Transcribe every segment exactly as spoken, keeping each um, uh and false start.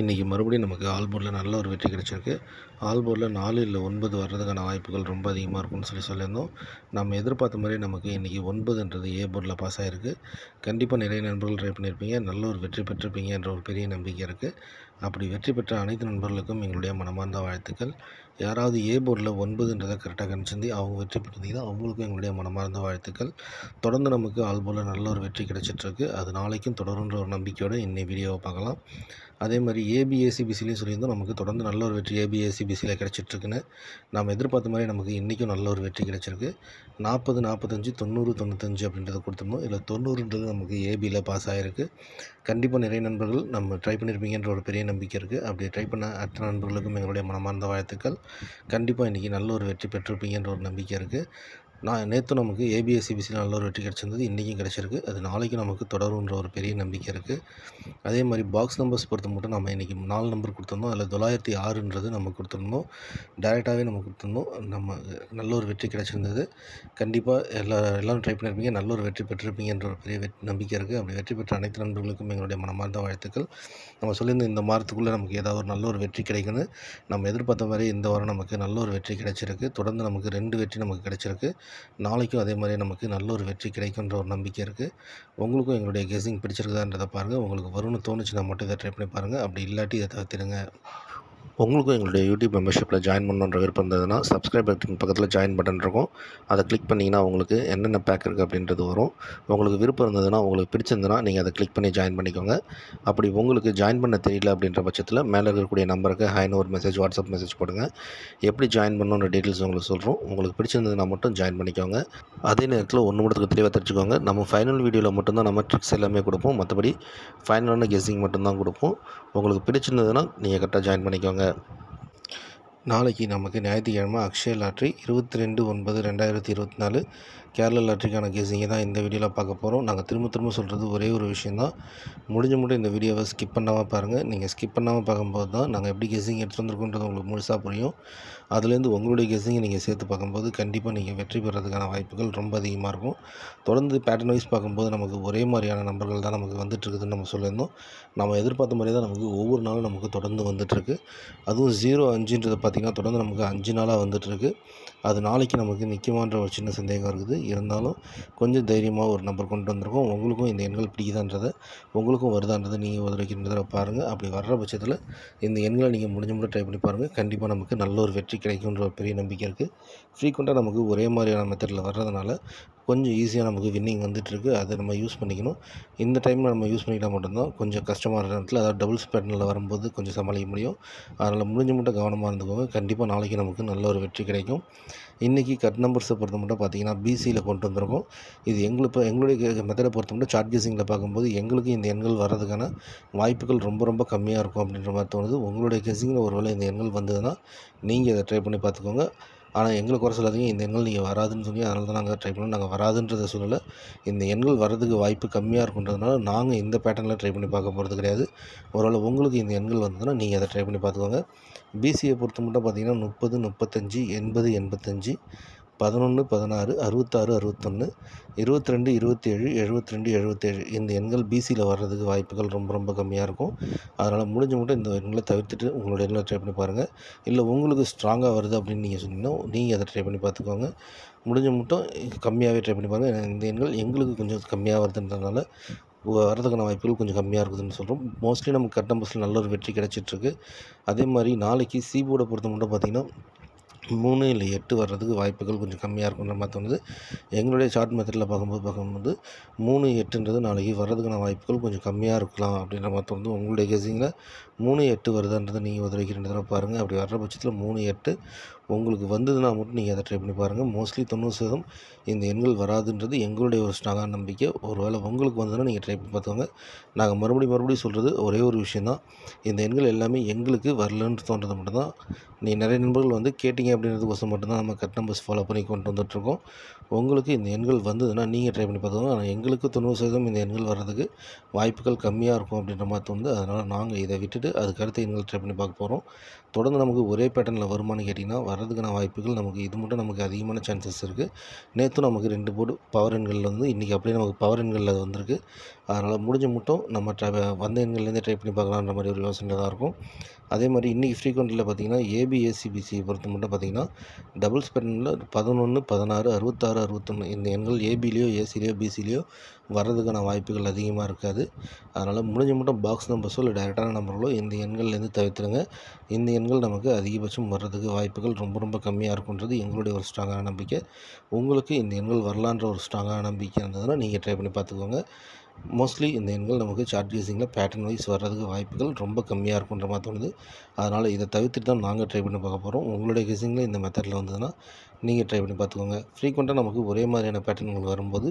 இன்றைக்கி மறுபடியும் நமக்கு ஆல்போர்டில் நல்ல ஒரு வெற்றி கிடைச்சிருக்கு. ஆல்போர்டில் நாலு இல்லை ஒன்பது வர்றதுக்கான வாய்ப்புகள் ரொம்ப அதிகமாக இருக்கும்னு சொல்லி சொல்லியிருந்தோம். நம்ம எதிர்பார்த்த மாதிரி நமக்கு இன்றைக்கி ஒன்பதுன்றது ஏ போர்டில் பாஸ் ஆகிருக்கு. கண்டிப்பாக நிறைய நண்பர்கள் ட்ரை பண்ணியிருப்பீங்க, நல்ல ஒரு வெற்றி பெற்றிருப்பீங்க என்ற ஒரு பெரிய நம்பிக்கை இருக்குது. அப்படி வெற்றி பெற்ற அனைத்து நண்பர்களுக்கும் எங்களுடைய மனமார்ந்த வாழ்த்துக்கள். யாராவது ஏ போர்டில் ஒன்பதுன்றதை கரெக்டாக கணிச்சிருந்து அவங்க வெற்றி பெற்றிருந்தீங்கன்னா அவங்களுக்கும் எங்களுடைய மனமார்ந்த வாழ்த்துக்கள். தொடர்ந்து நமக்கு ஆல்போர்டில் நல்ல ஒரு வெற்றி கிடைச்சிட்ருக்கு, அது நாளைக்கும் தொடருன்ற ஒரு நம்பிக்கையோடு இன்னை வீடியோவை பார்க்கலாம். அதே மாதிரி ஏபிஏசிபிசிலையும் சொல்லியிருந்தோம் நமக்கு தொடர்ந்து நல்ல ஒரு வெற்றி ஏபிஏசிபிசியில் கிடச்சிட்ருக்குன்னு. நாம் எதிர்பார்த்த மாதிரி நமக்கு இன்றைக்கும் நல்ல ஒரு வெற்றி கிடச்சிருக்கு. நாற்பது நாற்பத்தஞ்சு தொண்ணூறு தொண்ணூத்தஞ்சு அப்படின்றத கொடுத்துருந்தோம். இதில் தொண்ணூறுன்றது நமக்கு ஏபியில் பாஸ் ஆகிருக்கு. கண்டிப்பாக நிறைய நண்பர்கள் நம்ம ட்ரை பண்ணியிருப்பீங்கன்ற ஒரு பெரிய நம்பிக்கை இருக்குது. அப்படி ட்ரை பண்ண அத்தனை நண்பர்களுக்கும் எங்களுடைய மனமார்ந்த வாழ்த்துக்கள். கண்டிப்பாக இன்றைக்கி நல்ல ஒரு வெற்றி பெற்றிருப்பீங்கன்ற ஒரு நம்பிக்கை இருக்குது. நான் நேற்று நமக்கு ஏபிஎஸ்சிபிசியில் நல்ல ஒரு வெற்றி கிடச்சிருந்தது, இன்றைக்கும் கிடச்சிருக்கு. அது நாளைக்கும் நமக்கு தொடருன்ற ஒரு பெரிய நம்பிக்கை இருக்குது. அதே மாதிரி பாக்ஸ் நம்பர்ஸ் பொறுத்த மட்டும் நம்ம இன்றைக்கி நாலு நம்பர் கொடுத்துருந்தோம். அதில் தொள்ளாயிரத்தி ஆறுன்றது நம்ம கொடுத்துருந்தோம், டைரெக்டாகவே நம்ம கொடுத்துருந்தோம். நம்ம நல்ல ஒரு வெற்றி கிடச்சிருந்தது. கண்டிப்பாக எல்லா எல்லோரும் ட்ரை பண்ணியிருப்பீங்க, நல்ல ஒரு வெற்றி பெற்றிருப்பீங்கன்ற ஒரு பெரிய நம்பிக்கை இருக்குது. அப்படி வெற்றி பெற்ற அனைத்து நண்பர்களுக்கும் எங்களுடைய மனமார்ந்த வாழ்த்துக்கள். நம்ம சொல்லியிருந்த இந்த வாரத்துக்குள்ளே நமக்கு ஏதாவது ஒரு நல்ல ஒரு வெற்றி கிடைக்குன்னு நம்ம எதிர்பார்த்த மாதிரி இந்த வாரம் நமக்கு நல்ல ஒரு வெற்றி கிடச்சிருக்கு. தொடர்ந்து நமக்கு ரெண்டு வெற்றி நமக்கு கிடச்சிருக்கு. நாளைக்கும் அதே மாதிரி நமக்கு நல்ல ஒரு வெற்றி கிடைக்குன்ற ஒரு நம்பிக்கை இருக்குது. உங்களுக்கும் எங்களுடைய கெஸிங் பிடிச்சிருக்குதான்றதை பாருங்கள். உங்களுக்கு வரும்னு தோணுச்சுன்னா மட்டும் இதை ட்ரை பண்ணி பாருங்கள். அப்படி இல்லாட்டி இதை தவிர்த்திடுங்க. உங்களுக்கும் எங்களுடைய யூடியூப் மெம்பர்ஷிப்பில் ஜாயின் பண்ணுன்ற விருப்பம் இருந்ததுன்னா சப்ஸ்கிரைப் பட்டன் பக்கத்தில் ஜாயின் பட்டன் இருக்கும். அதை கிளிக் பண்ணிங்கன்னா உங்களுக்கு என்னென்ன பேக் இருக்குது அப்படின்றது வரும். உங்களுக்கு விருப்பம் இருந்ததுன்னா, உங்களுக்கு பிடிச்சிருந்ததுன்னா நீங்கள் அதை கிளிக் பண்ணி ஜாயின் பண்ணிக்கோங்க. அப்படி உங்களுக்கு ஜாயின் பண்ண தெரியல அப்படின்ற பட்சத்தில் மேலே இருக்கக்கூடிய நம்பருக்கு ஹைன்னு ஒரு மெசேஜ் வாட்ஸ்அப் மெசேஜ் போடுங்க. எப்படி ஜாயின் பண்ணுன்ற டீட்டெயில்ஸ் உங்களுக்கு சொல்கிறோம். உங்களுக்கு பிடிச்சிருந்ததுன்னா மட்டும் ஜாயின் பண்ணிக்கோங்க. அதே நேரத்தில் ஒன்று மட்டும் தெளிவாக தெரிஞ்சுக்கோங்க, நம்ம ஃபைனல் வீடியோவில் மட்டும்தான் நம்ம ட்ரிக்ஸ் எல்லாமே கொடுப்போம். மற்றபடி ஃபைனலான கெஸிங் மட்டும்தான் கொடுப்போம். உங்களுக்கு பிடிச்சிருந்ததுன்னா நீங்கள் கரெக்டாக ஜாயின் பண்ணிக்கோங்க. நாளைக்கு நமக்கு ஞாயிற்றுக்கிழமை அக்ஷய லாட்ரி இருபத்தி ரெண்டு ஒன்பது ரெண்டாயிரத்தி இருபத்தி நாலு கேரளா லாட்ரிக்கான கேஸிங்கை தான் இந்த வீடியோவில் பார்க்க போகிறோம். நாங்கள் திரும்ப திரும்ப சொல்கிறது ஒரே ஒரு விஷயந்தான், முடிஞ்ச மட்டும் இந்த வீடியோவை ஸ்கிப் பண்ணாமல் பாருங்கள். நீங்கள் ஸ்கிப் பண்ணாமல் பார்க்கும்போது தான் நாங்கள் எப்படி கேஸிங் எடுத்துகிட்டு வந்திருக்கோன்றது உங்களுக்கு முழுசாக புரியும். அதுலேருந்து உங்களுடைய கேஸிங்கை நீங்கள் சேர்த்து பார்க்கும்போது கண்டிப்பாக நீங்கள் வெற்றி பெறதுக்கான வாய்ப்புகள் ரொம்ப அதிகமாக இருக்கும். தொடர்ந்து பேட்டர்ன் வைஸ் பார்க்கும்போது நமக்கு ஒரே மாதிரியான நம்பர்கள் தான் நமக்கு வந்துட்டுருக்குதுன்னு நம்ம சொல்லியிருந்தோம். நம்ம எதிர்பார்த்த மாதிரி தான் நமக்கு ஒவ்வொரு நாளும் நமக்கு தொடர்ந்து வந்துட்டுருக்கு. அதுவும் ஜீரோ அஞ்சுன்றது பார்த்திங்கன்னா தொடர்ந்து நமக்கு அஞ்சு நாளாக வந்துட்டுருக்கு. அது நாளைக்கு நமக்கு நிற்குமான்ற ஒரு சின்ன சந்தேகம் இருக்குது. இருந்தாலும் கொஞ்சம் தைரியமாக ஒரு நம்பர் கொண்டு வந்திருக்கோம். உங்களுக்கும் இந்த எண்கள் பிடிக்குதான்றதை, உங்களுக்கும் வருதான்றதை நீங்கள் உதவிக்கிறத பாருங்கள். அப்படி வர்ற பட்சத்தில் இந்த எண்களை நீங்கள் முடிஞ்ச முடியும் ட்ரை பண்ணி பாருங்கள். கண்டிப்பாக நமக்கு நல்ல ஒரு வெற்றி கிடைக்குன்ற ஒரு பெரிய நம்பிக்கை இருக்குது. ஃப்ரீக்வெண்ட்டாக நமக்கு ஒரே மாதிரியான மெத்தடில் வர்றதுனால கொஞ்சம் ஈஸியாக நமக்கு வின்னிங் வந்துட்டுருக்கு. அதை நம்ம யூஸ் பண்ணிக்கணும். இந்த டைமில் நம்ம யூஸ் பண்ணிக்கிட்டால் மட்டும்தான் கொஞ்சம் கஷ்டமாக இருக்கிற இடத்துல, அதாவது டபுள்ஸ் பேட்டர்னில் வரும்போது கொஞ்சம் சமாளிக்க முடியும். அதனால் முடிஞ்ச மட்டும் கவனமாக இருந்துக்கோங்க. கண்டிப்பாக நாளைக்கு நமக்கு நல்ல ஒரு வெற்றி கிடைக்கும். இன்றைக்கி கட் நம்பர்ஸை பொறுத்த மட்டும் பார்த்திங்கன்னா பிசியில் கொண்டு வந்திருக்கோம். இது எங்களுக்கு எங்களுடைய மெத்தடை பொறுத்த மட்டும் சார்ட் கேசிங்கில் பார்க்கும்போது எங்களுக்கு இந்த எண்கள் வர்றதுக்கான வாய்ப்புகள் ரொம்ப ரொம்ப கம்மியாக இருக்கும் அப்படின்ற மாதிரி தோணுது. உங்களுடைய கேசிங்கில் ஒரு வேளை இந்த எண்கள் வந்ததுன்னா நீங்கள் இதை ட்ரை பண்ணி பார்த்துக்கோங்க. ஆனால் எங்களுக்கு குறை சொல்லாதீங்க, இந்த எண்கள் நீங்கள் வராதுன்னு சொல்லி. அதனால தான் நாங்கள் ட்ரை பண்ணோம். நாங்கள் வராதுன்றதை சொல்லலை, இந்த எண்கள் வர்றதுக்கு வாய்ப்பு கம்மியாக இருக்குன்றதுனால நாங்கள் இந்த பேட்டர்னில் ட்ரை பண்ணி பார்க்க போகிறது கிடையாது. ஒருவேளை உங்களுக்கு இந்த எண்கள் வந்ததுன்னா நீங்கள் அதை ட்ரை பண்ணி பார்த்துக்கோங்க. பிசியை பொறுத்த மட்டும் பார்த்திங்கன்னா முப்பது முப்பத்தஞ்சு எண்பது எண்பத்தஞ்சு பதினொன்று பதினாறு அறுபத்தாறு அறுபத்தொன்று இருபத்தி ரெண்டு இருபத்தேழு எழுபத்தி ரெண்டு எழுபத்தேழு இந்த எண்கள் பிசியில் வர்றதுக்கு வாய்ப்புகள் ரொம்ப ரொம்ப கம்மியாக இருக்கும். அதனால் முடிஞ்ச மட்டும் இந்த எண்களை தவிர்த்துட்டு உங்களோட எண்களை ட்ரை பண்ணி பாருங்கள். இல்லை உங்களுக்கு ஸ்ட்ராங்காக வருது அப்படின்னு நீங்கள் சொன்னீங்கன்னா நீங்கள் அதை ட்ரை பண்ணி பார்த்துக்கோங்க. முடிஞ்ச மட்டும் கம்மியாகவே ட்ரை பண்ணி பாருங்கள். இந்த எண்கள் எங்களுக்கு கொஞ்சம் கம்மியாக வருதுன்றதுனால வரதுக்கான வாய்ப்புகள் கொஞ்சம் கம்மியாக இருக்குதுன்னு சொல்கிறோம். மோஸ்ட்லி நமக்கு கட் நம்பர்ஸில் நல்ல ஒரு வெற்றி கிடச்சிட்ருக்கு. அதே மாதிரி நாளைக்கு சி போர்டை பொறுத்த மட்டும் பார்த்திங்கன்னா மூணு இல்லை எட்டு வர்றதுக்கு வாய்ப்புகள் கொஞ்சம் கம்மியாக இருக்குன்ற மாதிரி தோணுது. எங்களுடைய சார்ட் மெத்தடில் பார்க்கும்போது பார்க்கும்போது மூணு எட்டுன்றது நாளைக்கு வர்றதுக்கான வாய்ப்புகள் கொஞ்சம் கம்மியாக இருக்கலாம் அப்படின்ற மாதிரி தோணுது. உங்களுடைய கேஸிங்கில் மூணு எட்டு வருதுன்றதை நீங்கள் உதவிக்கிறத பாருங்கள். அப்படி வர்ற பட்சத்தில் மூணு எட்டு உங்களுக்கு வந்ததுன்னா மட்டும் நீங்கள் அதை ட்ரை பண்ணி பாருங்கள். மோஸ்ட்லி தொண்ணூறு சதவீதம் இந்த எண்கள் வராதுன்றது எங்களுடைய ஒரு ஸ்ட்ராங்கான நம்பிக்கை. ஒருவேளை உங்களுக்கு வந்ததுன்னா நீங்கள் ட்ரை பண்ணி பார்த்துக்கோங்க. நாங்கள் மறுபடியும் மறுபடியும் சொல்கிறது ஒரே ஒரு விஷயம் தான், இந்த எண்கள் எல்லாமே எங்களுக்கு வரலன்னு தோன்றது மட்டும்தான். நீ நிறைய நண்பர்கள் வந்து கேட்டிங்க அப்படின்றதுக்கோசம் மட்டும்தான் நம்ம கட் நம்பர்ஸ் ஃபாலோ பண்ணி கொண்டு வந்துட்டுருக்கோம். உங்களுக்கு இந்த எண்கள் வந்ததுன்னா நீங்கள் ட்ரை பண்ணி பார்த்துக்கோங்க. ஆனால் எங்களுக்கு தொண்ணூறு சதவீதம் இந்த எண்கள் வர்றதுக்கு வாய்ப்புகள் கம்மியாக இருக்கும் அப்படின்ற மாதிரி தோணுது. அதனால் நாங்கள் இதை விட்டுட்டு அதுக்கடுத்து எண்கள் ட்ரை பண்ணி பார்க்க போகிறோம். தொடர்ந்து நமக்கு ஒரே பேட்டர்னில் வருமானு கேட்டிங்கன்னா வர்றதுக்கான வாய்ப்புகள் நமக்கு இது மட்டும் நமக்கு அதிகமான சான்சஸ் இருக்குது. நேற்று நமக்கு ரெண்டு போர்டு பவர் எண்களில் வந்து இன்றைக்கி அப்படியே நமக்கு பவர் எண்களில் அது வந்திருக்கு. அதனால் முடிஞ்ச மட்டும் நம்ம ட்ரை வந்த எண்கள்லேருந்து ட்ரை பண்ணி பார்க்கலான்ற மாதிரி ஒரு யோசனை தான் இருக்கும். அதே மாதிரி இன்றைக்கி ஃப்ரீக்வெண்ட்டில் பார்த்திங்கன்னா ஏபிஏசிபிசியை பொறுத்த மட்டும் பார்த்திங்கன்னா டபுள் ஸ்பெண்டில் பதினொன்று பதினாறு அறுபத்தாறு அறுபத்தொன்று இந்த எண்கள் ஏபிலேயோ ஏசிலேயோ பிசிலேயோ வர்றதுக்கான வாய்ப்புகள் அதிகமாக இருக்காது. அதனால் முடிஞ்ச மட்டும் பாக்ஸ் நம்பர்ஸோ இல்லை டேரெக்டான நம்பர்களோ இந்த எண்கள்லேருந்து தவிர்த்துடுங்க. இந்த எண்கள் நமக்கு அதிகபட்சம் வர்றதுக்கு வாய்ப்புகள் ரொம்ப ரொம்ப கம்மியாக இருக்குன்றது எங்களுடைய ஒரு ஸ்ட்ராங்கான நம்பிக்கை. உங்களுக்கு இந்த எண்கள் வரலான்ற ஒரு ஸ்ட்ராங்கான நம்பிக்கை இருந்ததுன்னா நீங்கள் ட்ரை பண்ணி பார்த்துக்கோங்க. மோஸ்ட்லி இந்த எண்கள் நமக்கு சார்ட் கேசிங்கில் பேட்டர்ன் வைஸ் வர்றதுக்கு வாய்ப்புகள் ரொம்ப கம்மியாக இருக்குன்ற மாதிரி தோணுது. அதனால் இதை தவிர்த்துட்டு தான் நாங்கள் ட்ரை பண்ணி பார்க்க போகிறோம். உங்களுடைய கேசிங்கில் இந்த மெத்தடில் வந்ததுன்னா நீங்கள் ட்ரை பண்ணி பார்த்துக்கோங்க. ஃப்ரீக்வெண்ட்டாக நமக்கு ஒரே மாதிரியான பேட்டர்ன்கள் வரும்போது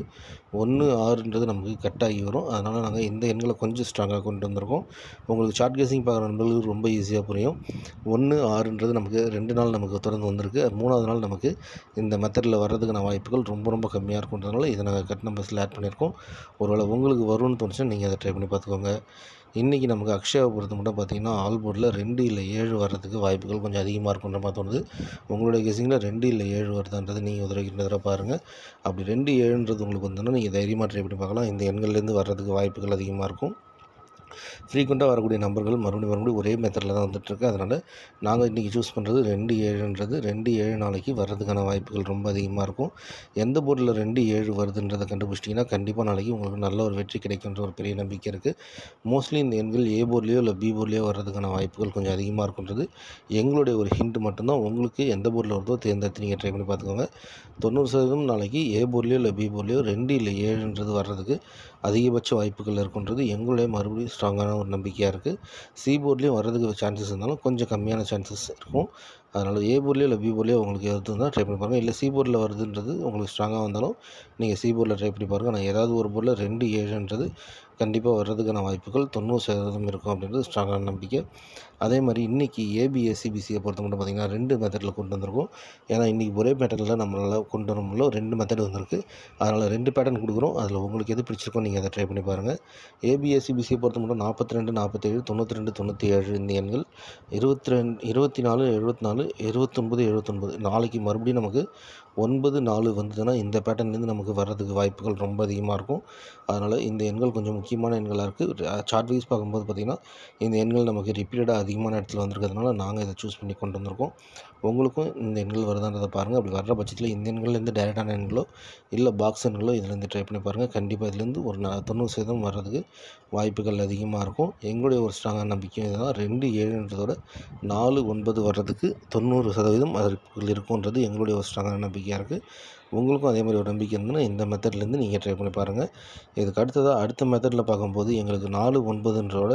ஒன்று ஆறுன்றது நமக்கு கட்டாகி வரும். அதனால் நாங்கள் இந்த எண்களை கொஞ்சம் ஸ்ட்ராங்காக கொண்டு வந்திருக்கோம். உங்களுக்கு சார்ட் கேசிங் பார்க்குற நண்பர்களுக்கு ரொம்ப ஈஸியாக புரியும். ஒன்று ஆறுன்றது நமக்கு ரெண்டு நாள் நமக்கு தொடர்ந்து வந்திருக்கு. மூணாவது நாள் நமக்கு இந்த மெத்தடில் வர்றதுக்கான வாய்ப்புகள் ரொம்ப ரொம்ப கம்மியாக இருக்குன்றதுனால இதை நாங்கள் கட் நம்பர்ஸில் ஆட் பண்ணியிருக்கோம். ஒருவேளை உங்களுக்கு வரும்னு தோணுச்சுன்னா நீங்கள் அதை ட்ரை பண்ணி பார்த்துக்கோங்க. இன்றைக்கி நமக்கு அக்ஷயாவை பொறுத்த மட்டும் பார்த்திங்கன்னா ஆல் போர்டில் ரெண்டு இல்லை ஏழு வர்றதுக்கு வாய்ப்புகள் கொஞ்சம் அதிகமாக இருக்குன்ற மாதிரி தோணுது. உங்களுடைய கெஸிங்கில் ரெண்டு இல்லை ஏழு வருதுன்றது நீங்கள் உதவிக்கின்றதாக பாருங்கள். அப்படி ரெண்டு ஏழுன்றது உங்களுக்கு வந்தோன்னா நீங்கள் தைரியமாக ட்ரை பண்ணி பார்க்கலாம். இந்த எண்கள்லேருந்து வர்றதுக்கு வாய்ப்புகள் அதிகமாக இருக்கும். ஃப்ரீக்வெண்ட்டாக வரக்கூடிய நம்பர்கள் மறுபடியும் மறுபடியும் ஒரே மெத்தடில் தான் வந்துட்டுருக்கு. அதனால் நாங்கள் இன்றைக்கி சூஸ் பண்ணுறது ரெண்டு ஏழுன்றது ரெண்டு ஏழு நாளைக்கு வர்றதுக்கான வாய்ப்புகள் ரொம்ப அதிகமாக இருக்கும். எந்த போர்டில் ரெண்டு ஏழு வருதுன்றதை கண்டுபிடிச்சிட்டிங்கன்னா கண்டிப்பாக நாளைக்கு உங்களுக்கு நல்ல ஒரு வெற்றி கிடைக்குன்ற ஒரு பெரிய நம்பிக்கை இருக்குது. மோஸ்ட்லி இந்த எண்கள் ஏ போர்ட்லேயோ இல்லை பி போர்ட்லேயோ வர்றதுக்கான வாய்ப்புகள் கொஞ்சம் அதிகமாக இருக்குன்றது எங்களுடைய ஒரு ஹிண்ட் மட்டும்தான். உங்களுக்கு எந்த போர்டில் வருதோ தேர்ந்தெடுத்து நீங்கள் ட்ரை பண்ணி பார்த்துக்கோங்க. தொண்ணூறு சதவீதம் நாளைக்கு ஏ போர்ட்லேயோ இல்லை பி போர்ட்லேயோ ரெண்டு இல்லை ஏழுன்றது வர்றதுக்கு அதிகபட்ச வாய்ப்புகள் இருக்குன்றது எங்களுடைய மறுபடியும் ஸ்ட்ராங்கான ஒரு நம்பிக்கையாக இருக்குது. சி போர்ட்லேயும் வர்றதுக்கு சான்சஸ் இருந்தாலும் கொஞ்சம் கம்மியான சான்சஸ் இருக்கும். அதனால் ஏ போர்ட்லேயோ இல்லை பி போர்ட்லேயோ உங்களுக்கு எதுனா ட்ரை பண்ணி பாருங்கள். இல்லை சி போர்டில் வருதுன்றது உங்களுக்கு ஸ்ட்ராங்காக வந்தாலும் நீங்கள் சி போர்டில் ட்ரை பண்ணி பாருங்கள். ஆனால் ஏதாவது ஒரு போர்டில் ரெண்டு ஏழுன்றது கண்டிப்பாக வர்றதுக்கான வாய்ப்புகள் தொண்ணூறு சதவீதம் இருக்கும் அப்படின்றது ஸ்ட்ராங்கான நம்பிக்கை. அதே மாதிரி இன்றைக்கி ஏபிஎஸ்சிபிசியை பொறுத்த மட்டும் பார்த்திங்கன்னா ரெண்டு மெத்தடில் கொண்டு வந்திருக்கோம். ஏன்னா இன்றைக்கி ஒரே பேட்டர்னில் நம்மளால் கொண்டு வர முடியல, ரெண்டு மெத்தட் வந்திருக்கு. அதனால் ரெண்டு பேட்டர்ன் கொடுக்குறோம். அதில் உங்களுக்கு எது பிடிச்சிருக்கோ நீங்கள் அதை ட்ரை பண்ணி பாருங்கள். ஏபிஎஸ்சிபிசியை பொறுத்த மட்டும் நாற்பத்தி ரெண்டு நாற்பத்தேழு தொண்ணூற்றி ரெண்டு தொண்ணூற்றி ஏழு இந்த எண்கள் இருபத்தி ரெண்டு இருபத்தி நாலு எழுபத்தி நாலு எழுபத்தொம்பது எழுபத்தொன்பது நாளைக்கு மறுபடியும் நமக்கு ஒன்பது நாலு வந்ததுன்னா இந்த பேட்டர்ன்லேருந்து நமக்கு வர்றதுக்கு வாய்ப்புகள் ரொம்ப அதிகமாக இருக்கும். அதனால் இந்த எண்கள் கொஞ்சம் முக்கியமான எண்களாக இருக்குது. சார்ட் வைஸ் பார்க்கும்போது பார்த்திங்கன்னா இந்த எண்கள் நமக்கு ரிப்பீட்டடாக அதிகமான இடத்துல வந்திருக்கிறதுனால நாங்கள் இதை சூஸ் பண்ணி கொண்டு வந்திருக்கோம். உங்களுக்கும் இந்த எண்கள் வருதான்றதை பாருங்கள். அப்படி வர்ற பட்சத்தில் இந்த எண்கள்லேருந்து டைரெக்டான எண்களோ இல்லை பாக்ஸ் எண்களோ இதுலேருந்து ட்ரை பண்ணி பாருங்கள். கண்டிப்பாக இதுலேருந்து ஒரு தொண்ணூறு சதவீதம் வர்றதுக்கு வாய்ப்புகள் அதிகமாக இருக்கும். எங்களுடைய ஒரு ஸ்ட்ராங்கான நம்பிக்கை இதுதான். ரெண்டு ஏழுன்றதோட நாலு ஒன்பது வர்றதுக்கு தொண்ணூறு சதவீதம் அதற்கு இருக்குன்றது எங்களுடைய ஒரு ஸ்ட்ராங்கான நம்பிக்கையாக இருக்குது. உங்களுக்கும் அதே மாதிரி ஒரு நம்பிக்கை இருந்ததுன்னா இந்த மெத்தட்லேருந்து நீங்கள் ட்ரை பண்ணி பாருங்கள். இதுக்கு அடுத்ததாக அடுத்த மெத்தடில் பார்க்கும்போது எங்களுக்கு நாலு ஒன்பதுன்றோட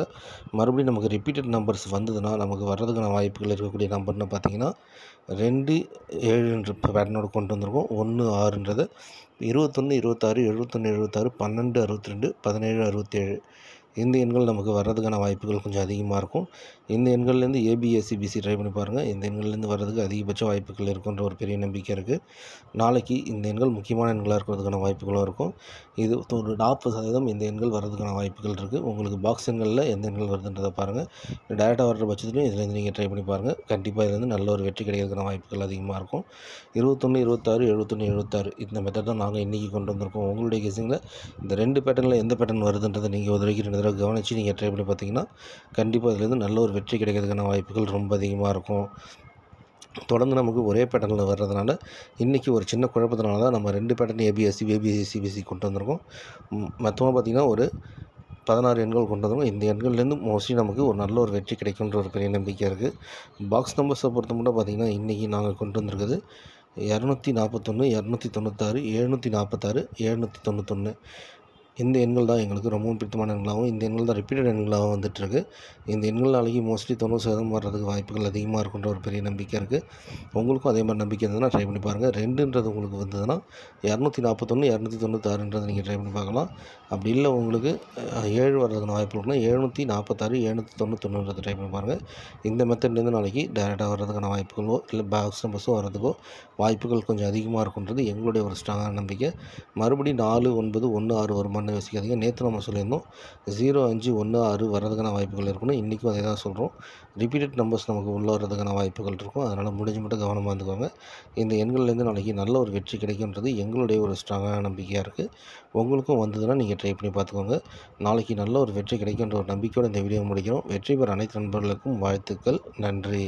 மறுபடியும் நமக்கு ரிப்பீட்டட் நம்பர்ஸ் வந்ததுன்னா நமக்கு வர்றதுக்கான வாய்ப்புகள் இருக்கக்கூடிய நம்பர்னு பார்த்திங்கன்னா ரெண்டு ஏழுன்ற பேட்டர்னோடு கொண்டு வந்திருக்கோம். ஒன்று ஆறுன்றது இருபத்தொன்று இருபத்தாறு எழுபத்தொன்று எழுபத்தாறு பன்னெண்டு அறுபத்தி ரெண்டு பதினேழு அறுபத்தேழு இந்த எண்கள் நமக்கு வர்றதுக்கான வாய்ப்புகள் கொஞ்சம் அதிகமாக இருக்கும். இந்த எண்கள்லேருந்து ஏபிஎஸ்சிபிசி ட்ரை பண்ணி பாருங்கள். இந்த எண்கள்லேருந்து வர்றதுக்கு அதிகபட்ச வாய்ப்புகள் இருக்குன்ற ஒரு பெரிய நம்பிக்கை இருக்குது. நாளைக்கு இந்த எண்கள் முக்கியமான எண்களாக இருக்கிறதுக்கான வாய்ப்புகளும் இருக்கும். இது ஒரு நாற்பது சதவீதம் இந்த எண்கள் வர்றதுக்கான வாய்ப்புகள் இருக்குது. உங்களுக்கு பாக்ஸ் எண்களில் எந்த எண்கள் வருதுன்றதை பாருங்கள். டேரெக்டாக வர்ற பட்சத்துலையும் இதுலேருந்து நீங்கள் ட்ரை பண்ணி பாருங்கள். கண்டிப்பாக இதுலேருந்து நல்ல ஒரு வெற்றி கிடைக்கிறதுக்கான வாய்ப்புகள் அதிகமாக இருக்கும். இருபத்தொன்று இருபத்தாறு எழுபத்தொன்று எழுபத்தாறு இந்த மெத்தட் தான் நாங்கள் இன்றைக்கி கொண்டு வந்திருக்கோம். உங்களுடைய கேசிங்கில் இந்த ரெண்டு பேட்டர்னில் எந்த பேட்டர்ன் வருதுன்றதை நீங்கள் உதவிக்கின்ற கவனித்து நீங்கள் ட்ரை பண்ணி பார்த்தீங்கன்னா கண்டிப்பாக இதுலேருந்து நல்ல ஒரு வெற்றி கிடைக்கிறதுக்கான வாய்ப்புகள் ரொம்ப அதிகமாக இருக்கும். தொடர்ந்து நமக்கு ஒரே பேட்டர்னில் வர்றதுனால இன்றைக்கி ஒரு சின்ன குழப்பத்தினால தான் நம்ம ரெண்டு பேட்டர்ன் ஏபிஎஸ்சி ஏபிஎஸ்சிபிசி கொண்டு வந்திருக்கோம். மொத்தமாக பார்த்திங்கன்னா ஒரு பதினாறு எண்கள் கொண்டு வந்தோம். இந்த எண்கள்லேருந்து மோஸ்ட்லி நமக்கு ஒரு நல்ல ஒரு வெற்றி கிடைக்குன்ற ஒரு பெரிய நம்பிக்கை இருக்குது. பாக்ஸ் நம்பர்ஸை பொறுத்த மட்டும் பார்த்திங்கன்னா இன்றைக்கி நாங்கள் கொண்டு வந்திருக்குது இரநூத்தி நாற்பத்தொன்று இரநூத்தி தொண்ணூத்தாறு எழுநூற்றி நாற்பத்தாறு எழுநூற்றி தொண்ணூத்தொன்று இந்த எண்கள் தான் எங்களுக்கு ரொம்பவும் பிடித்தமான எண்களாகவும் இந்த எண்கள் தான் ரிப்பீட்டட் எண்களாகவும் வந்துட்டுருக்கு. இந்த எண்களாலேயே மோஸ்ட்லி தொண்ணூறு சதவீதம் வர்றதுக்கு வாய்ப்புகள் அதிகமாக இருக்குன்ற ஒரு பெரிய நம்பிக்கை இருக்குது. உங்களுக்கும் அதே மாதிரி நம்பிக்கை இருந்ததுன்னா ட்ரை பண்ணி பாருங்கள். ரெண்டுன்றது உங்களுக்கு வந்ததுன்னா இரநூத்தி நாற்பத்தொன்று இரநூத்தி தொண்ணூத்தாறுன்றது நீங்கள் ட்ரை பண்ணி பார்க்கலாம். அப்படி இல்லை உங்களுக்கு ஏழு வர்றதுக்கான வாய்ப்பு இருக்குன்னா ஏழ்நூற்றி நாற்பத்தாறு எழுநூற்றி தொண்ணூத்தொன்றுன்றது ட்ரை பண்ணி பாருங்கள். இந்த மெத்தட்லேருந்து நாளைக்கு டைரெக்டாக வர்றதுக்கான வாய்ப்புகளோ இல்லை பாக்ஸ் நம்பர்ஸோ வர்றதுக்கோ வாய்ப்புகள் கொஞ்சம் அதிகமாக இருக்குன்றது எங்களுடைய ஒரு ஸ்ட்ராங்கான நம்பிக்கை. மறுபடியும் நாலு ஒன்பது ஒன்று ஆறு வருமானம் யோசிக்காதீங்க. நேற்று நம்ம சொல்லியிருந்தோம் ஜீரோ அஞ்சு ஒன்று ஆறு வர்றதுக்கான வாய்ப்புகள் இருக்குன்னு, இன்றைக்கும் அதே தான் சொல்கிறோம். ரிப்பீட்டட் நம்பர்ஸ் நமக்கு உள்ளே வர்றதுக்கான வாய்ப்புகள் இருக்கும். அதனால் முடிஞ்ச மட்டும் கவனமாக இருந்துக்கோங்க. இந்த எண்கள்லேருந்து நாளைக்கு நல்ல ஒரு வெற்றி கிடைக்கும்ன்றது எங்களுடைய ஒரு ஸ்ட்ராங்கான நம்பிக்கையாக இருக்குது. உங்களுக்கும் வந்ததுன்னா நீங்கள் ட்ரை பண்ணி பார்த்துக்கோங்க. நாளைக்கு நல்ல ஒரு வெற்றி கிடைக்கும்ன்ற ஒரு நம்பிக்கையோடு இந்த வீடியோ முடிக்கிறோம். வெற்றி பெற அனைத்து நண்பர்களுக்கும் வாழ்த்துக்கள். நன்றி.